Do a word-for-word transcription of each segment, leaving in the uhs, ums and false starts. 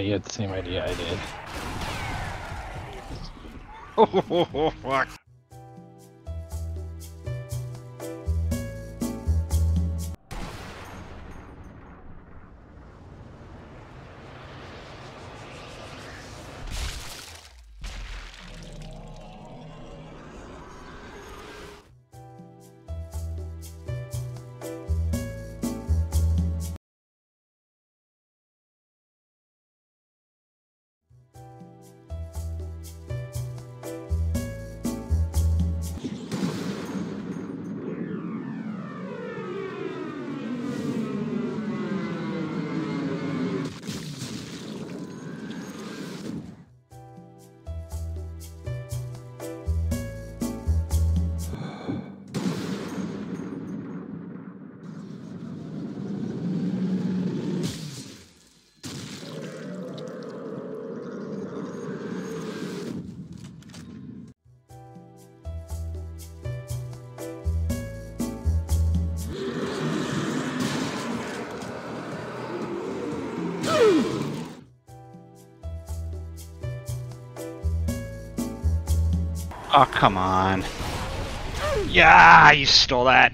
You had the same idea I did. Oh, oh, oh fuck. Oh, come on. Yeah, you stole that.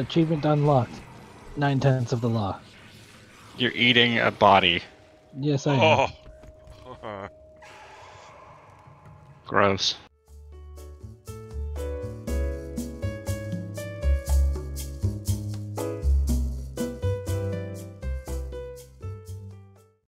Achievement unlocked. nine tenths of the law. You're eating a body. Yes, I am. Oh. Gross.